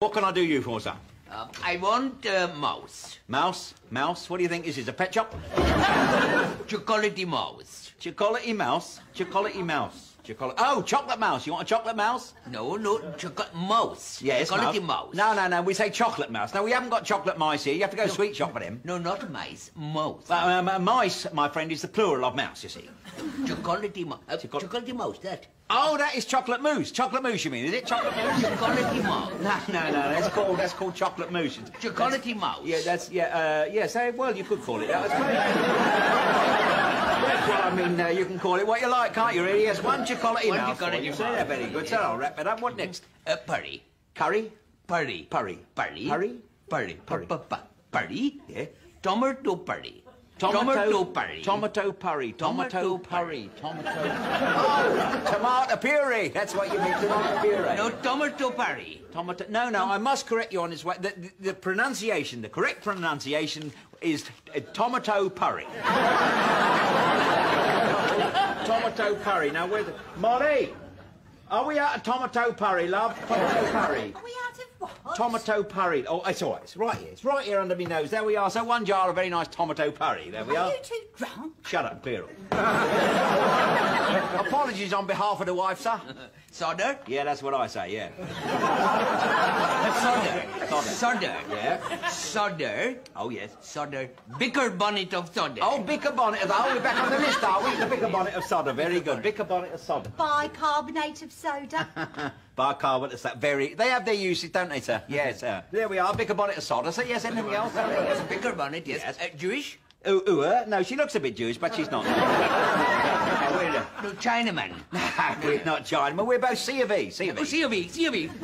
What can I do you for, sir? I want a mouse. Mouse? Mouse? What do you think this is, a pet shop? Chocolatey mouse. Chocolatey mouse? Chocolatey mouse. Oh, chocolate mouse. You want a chocolate mouse? No, chocolate mouse. Yes, chocolatey mouse. No, we say chocolate mouse. No, we haven't got chocolate mice here. You have to go sweet shop for them. No, not mice. Mouse. Mice, my friend, is the plural of mouse, you see. Chocolatey mouse. Chocolatey mouse, that. Oh, that is chocolate mousse. Chocolate mousse, you mean, is it? Chocolate mousse? Chocolatey mouse. No, that's called chocolate mousse. Chocolatey mouse. Yeah, well, you could call it that. Well, I mean, you can call it what you like, can't you, really? Yes, one chocolatey mouse. One chocolatey mouse. Yeah, very good. So I'll wrap it up. What next? Purry. Curry? Purry. Purry. Purry. Purry. Purry. Purry. Yeah. Tomato purry. Tomato purry. Tomato purry. Tomato purry. Tomato. Oh, tomato puree. That's what you mean, tomato puree. No, tomato purry. Tomato. No, I must correct you on this way. The pronunciation, the correct pronunciation is tomato purry. Tomato purry. Now, where's the... Molly! Are we out of tomato purry, love? Tomato purry. Are we out of what? Tomato purry. Oh, it's all right. It's right here. It's right here under me nose. There we are. So one jar of very nice tomato purry. There we are. Are you too drunk? Shut up, clear up. Apologies on behalf of the wife, sir. Sodder? Yeah, that's what I say, yeah. Sodder. Yeah. Sodder. Oh, yes. Sodder. Bicker bonnet of Sodder. Oh, bicker bonnet of... Oh, we're back on the list, are we? The bicker bonnet of Sodder. Very good. Bicker bonnet of Sodder. Bicarbonate of soda. Bicarbonate of soda. Very... They have their uses, don't they, sir? Yes, sir. There we are. Bicker bonnet of Sodder. So, yes, anything else? Yes, bicker bonnet, yes. Jewish? No, she looks a bit Jewish, but she's not. No, Chinaman. No, we're not Chinaman. We're both C of E. C of E. Oh, C of E.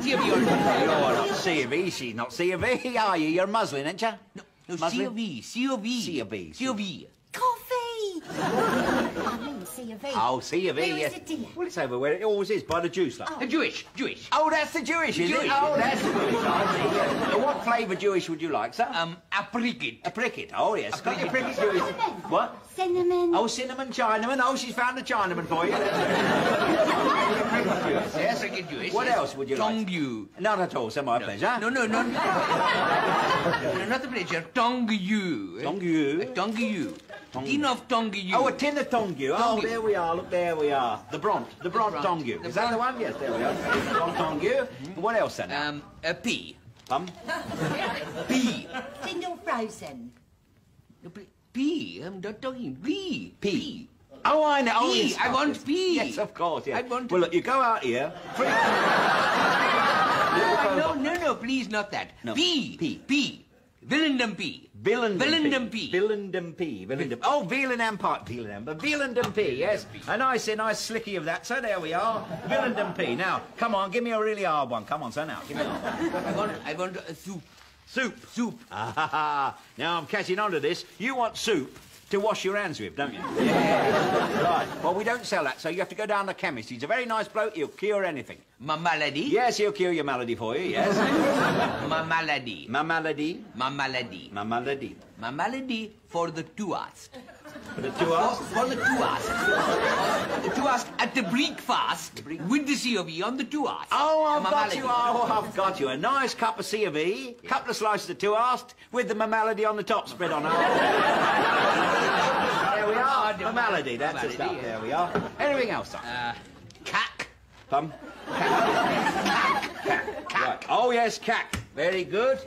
You're not C of E. She's not C of E, are you? You're Muslim, ain't you? No, C of E. C of E. C of E. C of E. Coffee! I mean C of E. Oh, C of E, yes. Where is it, dear? Well, it's over where it always is, by the juice line. Oh. Jewish. Oh, that's the Jewish, is it? Oh, that's the Jewish. Now, what flavour Jewish would you like, sir? Apricot. Apricot, oh, yes. Got your apricot Jewish. What? Cinnamon. Oh, cinnamon, Chinaman. Oh, she's found a Chinaman for you. Yes, I get Jewish. What else would you like? Tongue-you. Not at all, sir, my pleasure. No. Not the pleasure. Tongue-you. Tongue-you. Tongue-you. Tin of tongue-you. Oh, a tin of tongue-you. Oh, there we are. Look, there we are. The bronze tongue-you. Is that the one? Yes, there we are. The bronze tongue-you. What else then? A pea. Pea. Single frozen. Pea. I'm not talking. Pea. Oh, I know. Oh, yes, I want pea. Yes, of course. Yes. I want. Well, look, you go out here. No, please, not that. Pea. Willendam P. Willendam P. Willendam P. Willendam. Oh, Veelandam Park. Veelandam P, yes. A nice slicky of that. So there we are. Willendam P. Now, come on, give me a really hard one. Come on, son, now. Give me a hard one. I want a soup. Soup. Ah, now I'm catching on to this. You want soup to wash your hands with, don't you? Yeah. Right. Well, we don't sell that, so you have to go down to the chemist. He's a very nice bloke. He'll cure anything. My malady? Yes, he'll cure your malady for you, yes. My malady. My malady. My malady. My malady. My malady for the two-assed. For the two-assed? For the two-assed. The two-assed at the breakfast with the C of E on the two-assed. Oh, I've got you. A nice cup of C of E, couple of slices of two-assed with the malady on the top spread on. There we are. The malady, that's the stuff. There we are. Anything else, sir? Cack. Pum. Cack. Oh, yes, cack. Very good.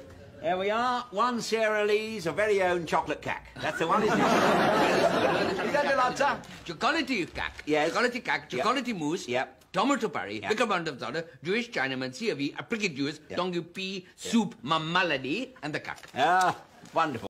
There we are. One Sara Lee's, her very own chocolate cack. That's the one, isn't it? Is that the lot, sir? Chocolatey cack. Yes. Chocolatey cack. Chocolatey mousse. Yep. Tomato purry, bicker bonnet of soda, Jewish Chinaman, C of E, apricot juice, tongue pea, soup, mamaladi, and the cack. Ah, wonderful.